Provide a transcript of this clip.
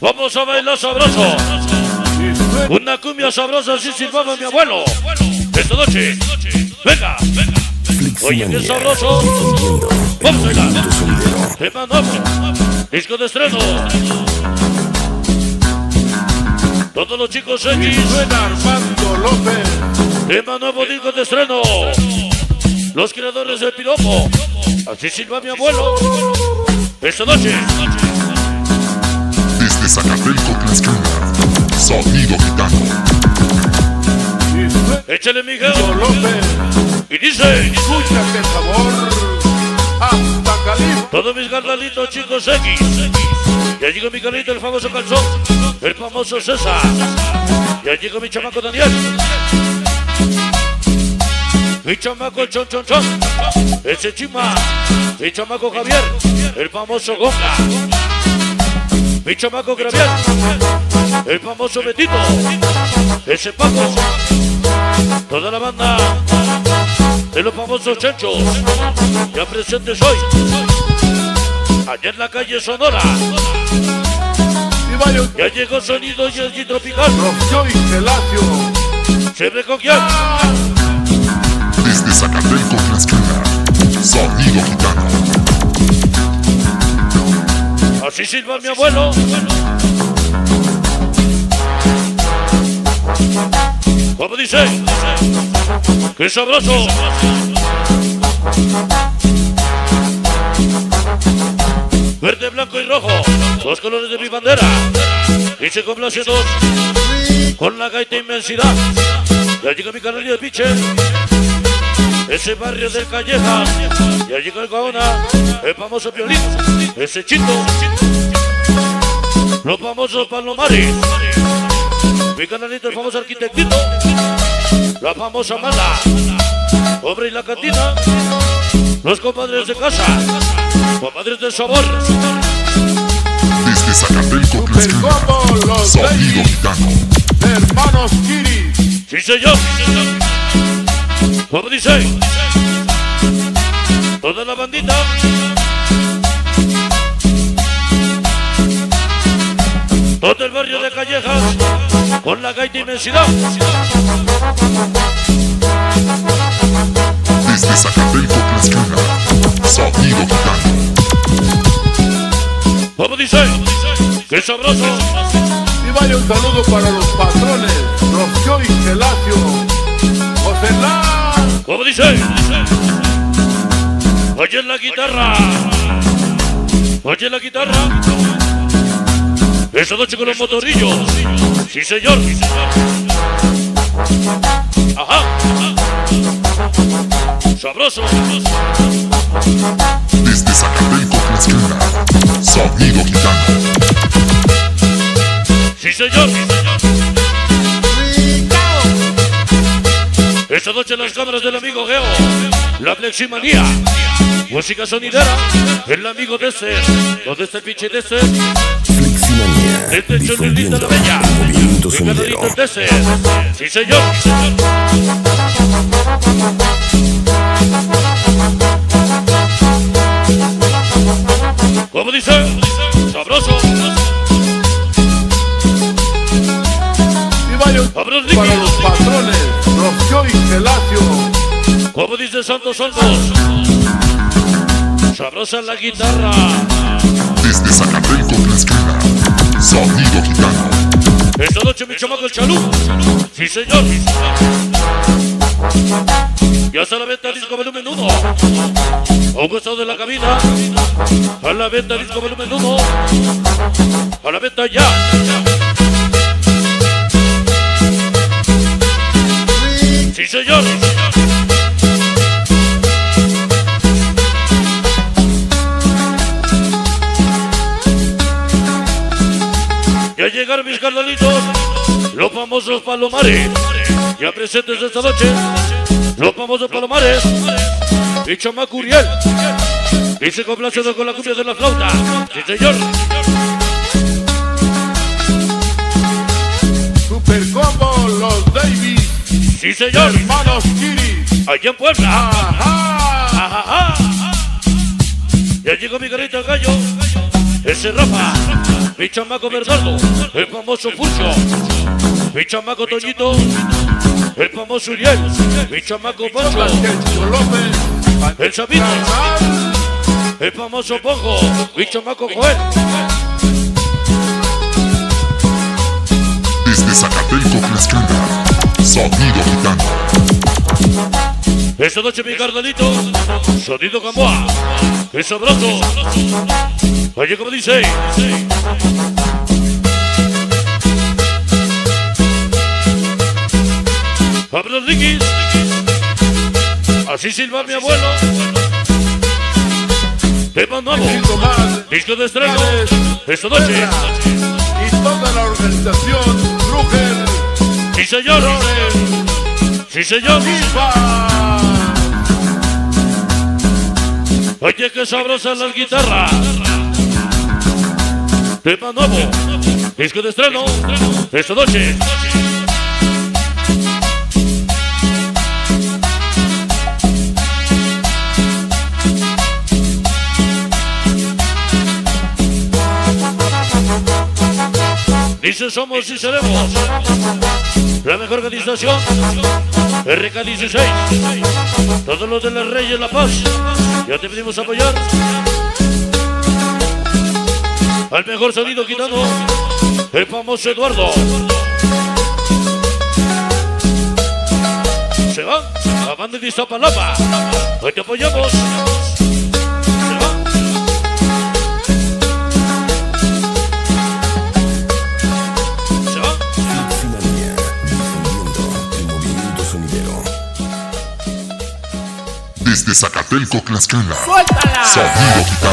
Vamos a bailar sabroso. Una cumbia sabrosa así silbaba mi abuelo. Esta noche, venga, venga. Oye, qué sabroso. Vamos a bailar. Tema noble, disco de estreno. Todos los chicos X. Armando López. Tema nuevo, disco de estreno. Los creadores del piropo. Así silba mi abuelo. Esta noche. Desde Zacatelco, Tlaxcala. Sonido Gitano. Échale, Miguel López. Y dice: escúchate, sabor. Hasta Cali. Todos mis carnalitos, chicos X. Ya llegó mi carnalito, el famoso calzón. El famoso César. Ya llegó mi chamaco Daniel. Mi chamaco Chon Chon Chon, ese Chima, mi chamaco Javier, el famoso Gonga, mi chamaco Javier, el famoso Betito, ese Paco, toda la banda de los famosos Chenchos, ya presentes hoy, allá en la calle Sonora. Ya llegó Sonido y el Tropical, siempre con quién. Desde Zacatelco, Tlaxcala, Sonido Gitano. Así silba mi abuelo. ¿Cómo dice? ¡Qué sabroso! Verde, blanco y rojo, los colores de mi bandera. Y se complace dos con la gaita inmensidad. Ya llega mi canal de piche. Ese barrio del Calleja, ya llegó el Gaona, el famoso Piolín, ese Chito, los famosos Palomares, mi canalito, el famoso Arquitectito, la famosa Mala, Obre y la Cantina, los compadres de casa, compadres del sabor. Desde Zacatelco, Tlaxcala, Sonido Gitano. Hermanos Kiri. Sí, señor. ¿Cómo dice? Toda la bandita. Todo el barrio de Callejas con la gaita inmensidad. Desde Zacatelco, Tlaxcala, Sonido Gitano. ¿Cómo dice? ¡Qué sabroso! Y vaya un saludo para los patrones, Rocío y Gelacio, José Lá. ¿Cómo dice? Oye la guitarra. Oye la guitarra. Esa noche con los motorillos. Sí, señor. Ajá. Sabroso. Desde Zacatelco, Tlaxcala, Sonido Gitano. Sí, señor. Esta noche en las cámaras del amigo Geo, la Fleximanía, música sonidera, el amigo Dester, donde está el pinche Dester, Fleximanía, desde Cholulita la Bella, el canalito Dester, sí señor, ¿cómo dice? Sabroso. Para los patrones, Rocío y Gelacio. Como dice Santos Santos. Sabrosa la guitarra. Desde Zacatelco, Tlaxcala, Sonido Gitano. Esta noche mi chamaco el Chalú. Sí señor. Ya está a la venta disco Volumen Nudo. A un costado de la cabina. A la venta disco Volumen Nudo. A la venta ya. ¡Sí, señor! Ya llegaron mis carnalitos, los famosos Palomares. Ya presentes esta noche, los famosos Palomares. Y chamaco Uriel. Y se complacido con la cumbia de la flauta. ¡Sí, señor! Super combo los Davis. Sí, señor. Hermanos Kiri. Allá en Puebla. Ajá. Ajá. Ya llegó mi carita al gallo. ese Rafa, mi chamaco Bernardo, el famoso Furcio, mi chamaco Toñito, el famoso Uriel, mi chamaco Pancho, el Sabino, el famoso Pongo, mi chamaco Joel. Desde Zacatelco, Tlaxcala, Sonido Gitano. Esta noche mi carnalito, Sonido Gamboa, que sabroso, oye como dice. Abre los riquis, así silba mi abuelo. Tema nuevo, disco de estreno, esta noche. Y toda la organización, Ruger. Sí señor, sí señor. Oye que sabrosas las guitarras. Tema nuevo, disco de estreno, esta noche. Dice somos y seremos la mejor organización, RK16, todos los de las Reyes La Paz, ya te pedimos apoyar al mejor Sonido Gitano, el famoso Eduardo. Se va la banda de Iztapalapa, hoy te apoyamos. Desde Zacatelco, Tlaxcala, Sonido Gitano.